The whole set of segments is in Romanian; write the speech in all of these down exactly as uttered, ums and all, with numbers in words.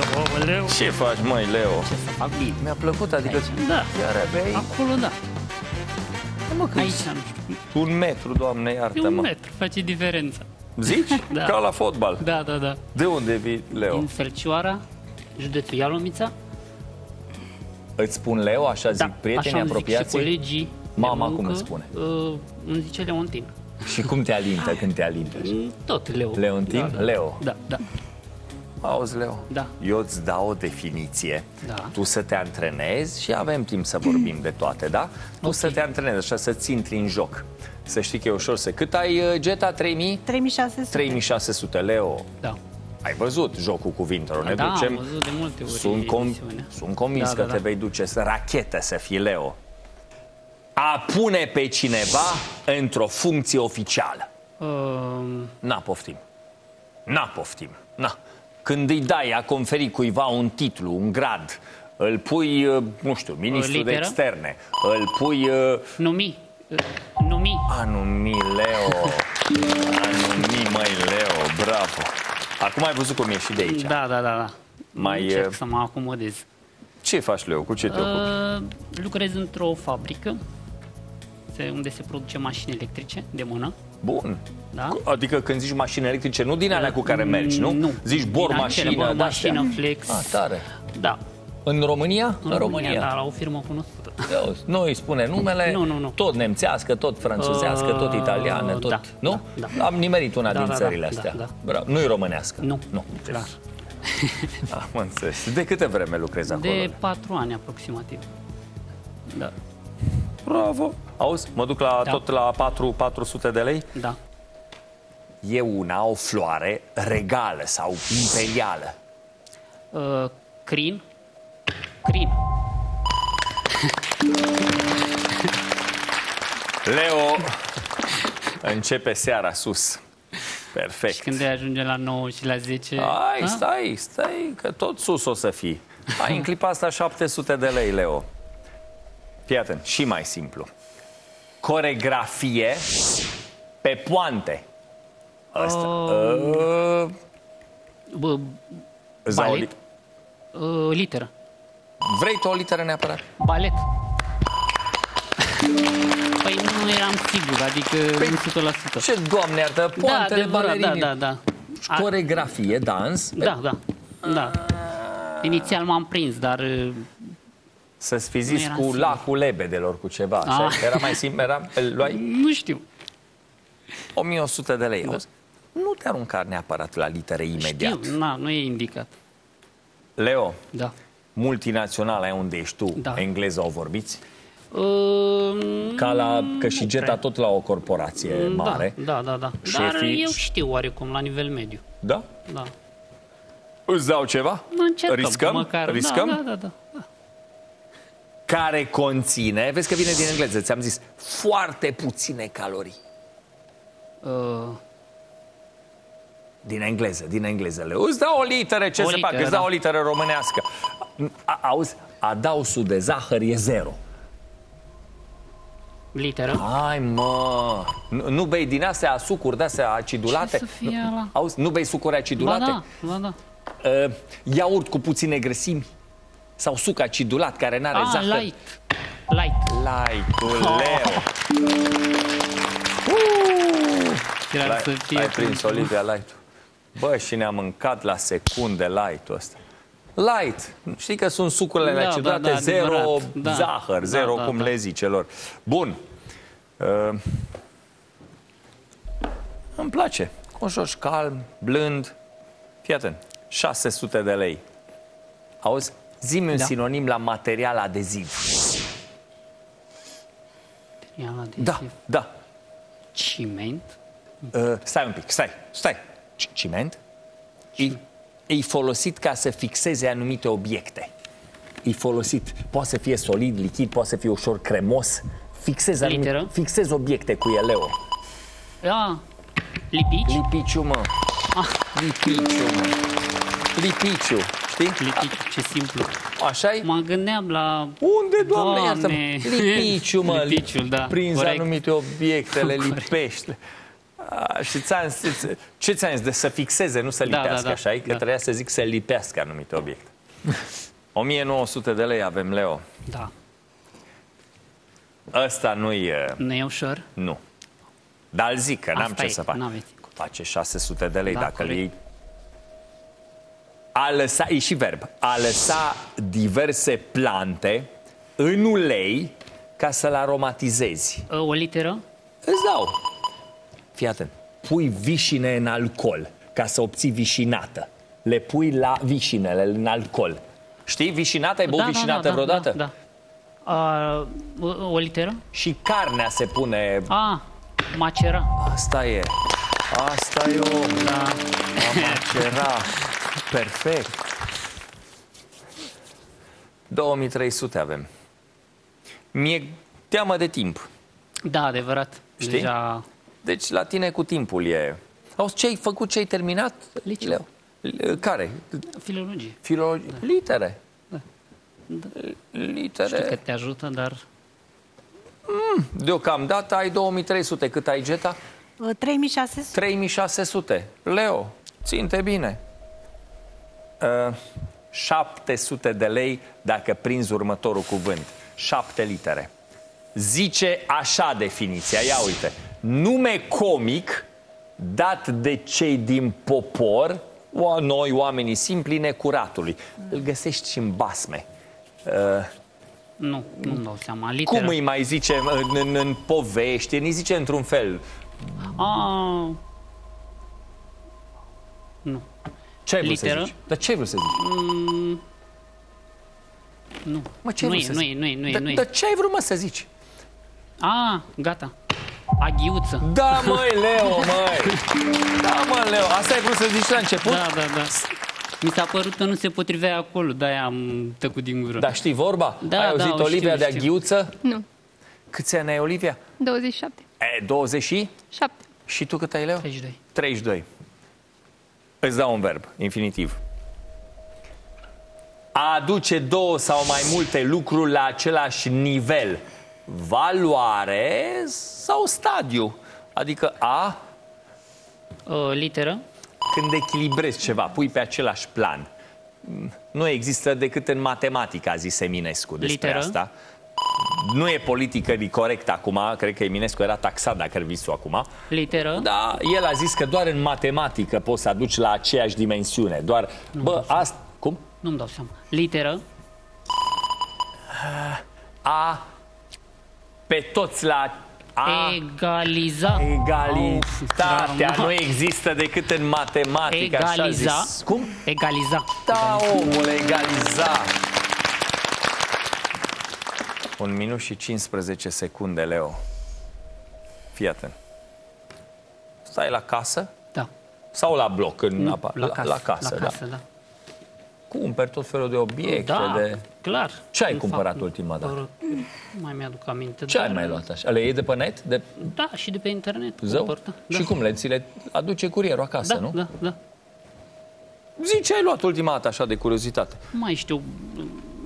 Leo, omul Leo. Ce faci, măi, Leo? Ce să fac? Mi-a plăcut, adică... Aici, da, iar acolo, da. Mă, aici nu știu. Un metru, Doamne, iartă-mă. Un metru, face diferența. Zici? Da. Ca la fotbal. Da, da, da. De unde vii, Leo? Din Felcioara, județul Ialomița. Îți spun Leo, așa zic, da, prietenii apropiații? Așa colegii. Mama muncă, cum îți spune? Uh, îmi zice Leontin. Și cum te alintă când te alintă? Tot Leo. Leontin? Da, da. Leo. Da, da. Auzi, Leo, da. Eu îți dau o definiție, da. Tu să te antrenezi și avem timp să vorbim de toate, da? Tu okay. să te antrenezi, așa să-ți intri în joc. Să știi că e ușor să... Cât ai, Geta? trei mii? trei mii șase sute. trei mii șase sute, Leo. Da. Ai văzut jocul cuvintelor, ne da, ducem... am văzut de multe ori. Sunt, com... Sunt convins da, că da, te da. vei duce să rachetă să fii, Leo. A pune pe cineva într-o funcție oficială. Um... Na, poftim. Na, poftim. Na. Când îi dai a conferi cuiva un titlu, un grad, îl pui, nu știu, ministru de externe, îl pui... Uh... Numi. Numi. A, numi, Leo. A, numi, mai Leo, bravo. Acum ai văzut cum ieși de aici. Da, da, da, da. Mai... Încerc să mă acomodez. Ce faci, Leo? Cu ce te ocupi? Uh, lucrez într-o fabrică unde se produce mașini electrice de mână. Bun. Da? Adică când zici mașini electrice, nu din alea cu care mergi, nu? Nu. Zici bor mașină, mașină flex. Ah, tare. Da. În România? În România, da, la o firmă cunoscută. Noi spune numele, nu, nu, nu. Tot nemțească, tot franțuzească, tot italiană, tot, da, nu? Da, da. Am nimerit una da, din da, țările da, astea. Da, da. Nu-i românească. Nu. Nu. Da. Am înțeles. De câte vreme lucrezi acolo? De patru ani aproximativ. Da. Bravo. Auzi, mă duc la, da. tot la patru sute de lei? Da. E una, o floare regală sau imperială? Uh, crin. Crin. Leo începe seara sus. Perfect. Și când ajunge la nouă și la zece... Hai, stai, stai, că tot sus o să fii. Ai în clipa asta șapte sute de lei, Leo. Fii atent, și mai simplu. Coregrafie pe poante. Asta. Uh, uh, balet? Uh, literă. Vrei tu o literă neapărat? Balet. Păi nu eram sigur, adică păi, o sută la sută. Ce, Doamne iartă, poantele da, balerinii. Da, da, da. Coregrafie, dans. Da, da, da. Inițial m-am prins, dar... Să-ți fi zis cu sigur. Lacul lebedelor, cu ceva. Așa? Era mai simplu, era, îl luai? Nu știu. o mie o sută de lei. Da. Nu te arunca neapărat la litere imediat. Știu, na, nu e indicat. Leo, da. multinaționala e unde ești tu, da. engleza o vorbiți? Um, Ca la, că și Geta prea. tot la o corporație da, mare. Da, da, da. Șefii... Dar eu știu oarecum la nivel mediu. Da? Da. Îți dau ceva? Încercăm, riscăm? Măcar. Riscăm? Da, da, da, da. Care conține, vezi că vine din engleză, ți-am zis, foarte puține calorii. Uh... Din engleză, din engleză, Leo. Îți dau o literă, ce o se literă, fac? Îți dau da. o literă românească. A, auzi, adausul de zahăr e zero. Literă. Hai, mă! Nu, nu bei din astea sucuri, de-astea acidulate? Ce să fie ala? Auzi, nu bei sucuri acidulate? Ba da, ba da. Uh, iaurt cu puține grăsimi? Sau suc acidulat, care n-are ah, zahăr? light. Light. Light-ul, Leo. Uuu! Uh! Ai prins, Olivia, light-ul. Bă, și ne-a mâncat la secunde light-ul ăsta. Light. Știi că sunt sucurile da, acidulate, da, da, zero da. zahăr, da, zero da, cum da. le zice lor. Bun. Uh, îmi place. Un joc calm, blând. Fii atent. șase sute de lei. Auzi? Zi-mi un da. sinonim la material adeziv. Material adeziv? Da, da. Ciment? Uh, stai un pic, stai, stai. C ciment? Ciment. E, e folosit ca să fixeze anumite obiecte. E folosit, poate să fie solid, lichid, poate să fie ușor cremos. Fixez, anumite, fixez obiecte cu ele, Leo. Da, lipici? Lipiciu, mă. Ah. Lipiciu, mă. Lipiciu. Lipiciu, ce simplu. Așa-i? Mă gândeam la... Unde, Doamne, Doamne. Lipiciu, mă. Lipiciul, da. Prinzi anumite obiectele, lipește. A, și ți-am zis, ce ți-am zis? De să fixeze, nu să lipească, da, da, da. Așa e? Că da. Trebuia să zic să lipească anumite obiecte. o mie nouă sute de lei avem, Leo. Da. Ăsta nu-i... Nu e ușor? Nu. Dar îl zic, că n-am ce e, să fac. Face șase sute de lei, da, dacă iei. A lăsa, e și verb, a lăsa diverse plante în ulei ca să-l aromatizezi. O literă? Îți dau. Fii atent. Pui vișine în alcool ca să obții vișinată. Le pui la vișinele în alcool. Știi? Vișinata, ai băut da, vișinată da, da, vreodată? Da, da. A, o, o literă? Și carnea se pune... A, macera. Asta e. Asta e o... Da. A macera. Perfect. două mii trei sute avem. Mi-e teamă de timp. Da, adevărat. Știi? Deja... Deci la tine cu timpul e... Auzi, ce ai făcut, ce ai terminat? Liceu. Care? Filologie. Filologie. Da. Litere. Da. Da. Litere. Știu că te ajută, dar... Mm, deocamdată ai două mii trei sute. Cât ai, Geta? trei mii șase sute. trei mii șase sute. Leo, ținte bine. Uh, șapte sute de lei dacă prinzi următorul cuvânt. șapte litere. Zice așa definiția. Ia uite. Nume comic dat de cei din popor, o, noi oamenii simpli, necuratului. Îl găsești și în basme. Uh, nu, nu-mi dau seama. Literă. Cum îi mai zice în, în, în povești? Ni zice într-un fel. Ah. Nu. Ce ai vrut literă? Să zici? Dar ce ai vrut să zici? Mm, nu. Mă, ce ai vrut să zici? Nu, nu, nu, nu. Dar ce ai vrut, mă, să zici? A, gata. Aghiuță. Da, măi, Leo, măi. Da, mă, Leo. Asta ai vrut să zici la început? Da, da, da. Mi s-a părut că nu se potrivea acolo, de-aia am tăcut din gură. Dar știi vorba? Da, ai auzit, da, Olivia, știu, de aghiuță? Nu. Câți ani ai, Olivia? douăzeci și șapte. E, douăzeci și șapte. Și tu cât ai, Leo? treizeci și doi. treizeci și doi. Îți dau un verb, infinitiv. A aduce două sau mai multe lucruri la același nivel. Valoare sau stadiu. Adică a... O literă. Când echilibrezi ceva, pui pe același plan. Nu există decât în matematică, a zis Eminescu despre literă. Asta. Nu e politică corect acum, cred că Eminescu era taxat dacă visul acum. Literă. Da, el a zis că doar în matematică poți să aduci la aceeași dimensiune. Doar, nu bă, asta... Cum? Nu-mi dau seama. Literă. A... Pe toți la... A, egaliza. Egalitatea oh, nu există decât în matematică. Egaliza. Așa zis. Cum? Egaliza. Da, omul, egaliza. Un minut și cincisprezece secunde, Leo. Fii atent. Stai la casă? Da. Sau la bloc? În nu, apa? La, la casă, la casă, la casă da. Da. Cumperi tot felul de obiecte. Da, de... clar. Ce ai în cumpărat fapt, ultima dată? Mai mi-aduc aminte. Ce ai mai luat așa? Le iei de pe net? De... Da, și de pe internet. Cumpăr, da. Și cum le, ți le aduce curierul acasă, da, nu? Da, da. Zici ce ai luat ultima dată așa de curiozitate. Mai știu,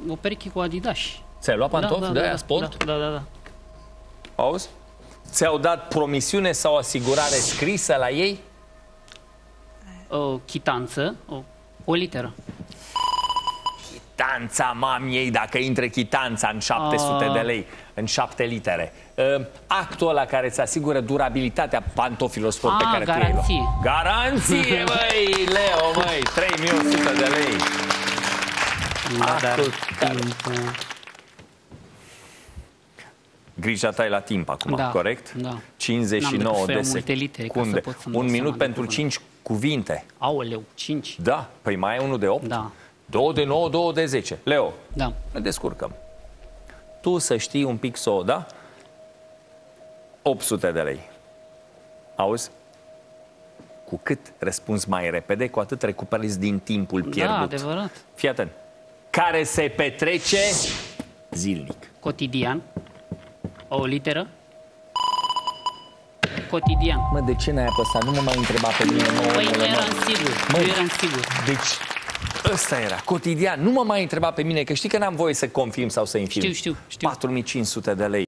o pereche cu Adidas. Ți-ai luat pantofi da, da, de aia da, sport? Da, da, da. Auzi? Ți-au dat promisiune sau asigurare scrisă la ei? O chitanță, o, o literă. Chitanța mamiei, dacă intre chitanța în șapte sute de lei, în șapte litere. Actul ăla care îți asigură durabilitatea pantofilor sport pe care garanții. Tu ai luat. Garanție, băi, Leo, băi, trei mii o sută de lei. Actul grija ta e la timp acum, da, corect? Da. cincizeci și nouă de secunde. Un minut pentru cinci cuvinte. Aoleu, cinci? Da. Păi mai e unul de opt? Da. două de nouă, două de zece. Leo, da. Ne descurcăm. Tu să știi un pic să o, da? opt sute de lei. Auzi? Cu cât răspunzi mai repede, cu atât recuperezi din timpul pierdut. Da, adevărat. Fii atent. Care se petrece zilnic. Cotidian. O literă? Cotidian. Mă, de ce n-ai apăsat? Nu mă mai întreba pe mine. Păi nu eram sigur. Nu eram sigur. Deci, ăsta era. Cotidian. Nu mă mai întreba pe mine, că știi că n-am voie să confirm sau să infirm. Știu, știu, știu. patru mii cinci sute de lei.